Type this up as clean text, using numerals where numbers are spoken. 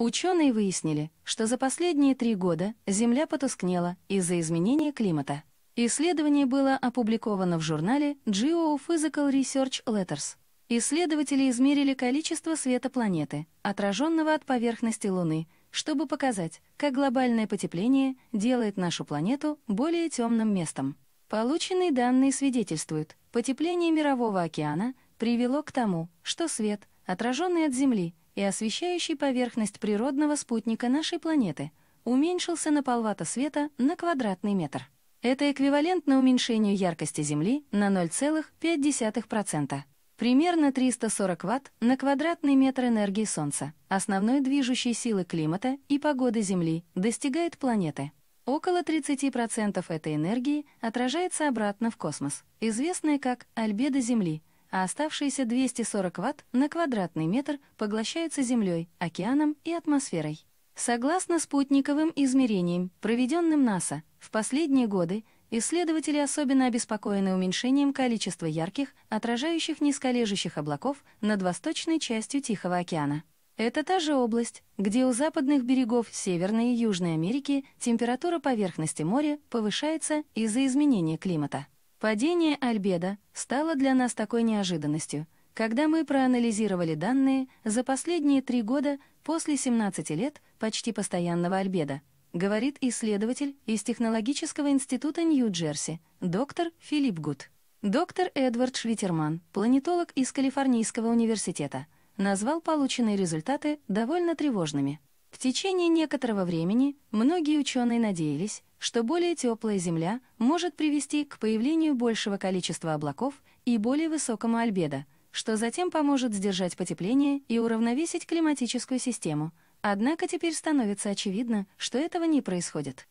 Ученые выяснили, что за последние 3 года Земля потускнела из-за изменения климата. Исследование было опубликовано в журнале Geophysical Research Letters. Исследователи измерили количество света планеты, отраженного от поверхности Луны, чтобы показать, как глобальное потепление делает нашу планету более темным местом. Полученные данные свидетельствуют, потепление мирового океана привело к тому, что свет, отраженный от Земли и освещающий поверхность природного спутника нашей планеты, уменьшился на полватта света на квадратный метр. Это эквивалентно уменьшению яркости Земли на 0,5%. Примерно 340 Вт на квадратный метр энергии Солнца, основной движущей силы климата и погоды Земли, достигает планеты. Около 30% этой энергии отражается обратно в космос, известная как альбедо Земли, а оставшиеся 240 Вт на квадратный метр поглощаются Землей, океаном и атмосферой. Согласно спутниковым измерениям, проведенным НАСА, в последние годы исследователи особенно обеспокоены уменьшением количества ярких, отражающих низколежащих облаков над восточной частью Тихого океана. Это та же область, где у западных берегов Северной и Южной Америки температура поверхности моря повышается из-за изменения климата. Падение альбедо стало для нас такой неожиданностью, когда мы проанализировали данные за последние 3 года после 17 лет почти постоянного альбедо, говорит исследователь из Технологического института Нью-Джерси, доктор Филипп Гуд. Доктор Эдвард Швайтерман, планетолог из Калифорнийского университета, назвал полученные результаты довольно тревожными. В течение некоторого времени многие ученые надеялись, что более теплая Земля может привести к появлению большего количества облаков и более высокому альбедо, что затем поможет сдержать потепление и уравновесить климатическую систему. Однако теперь становится очевидно, что этого не происходит.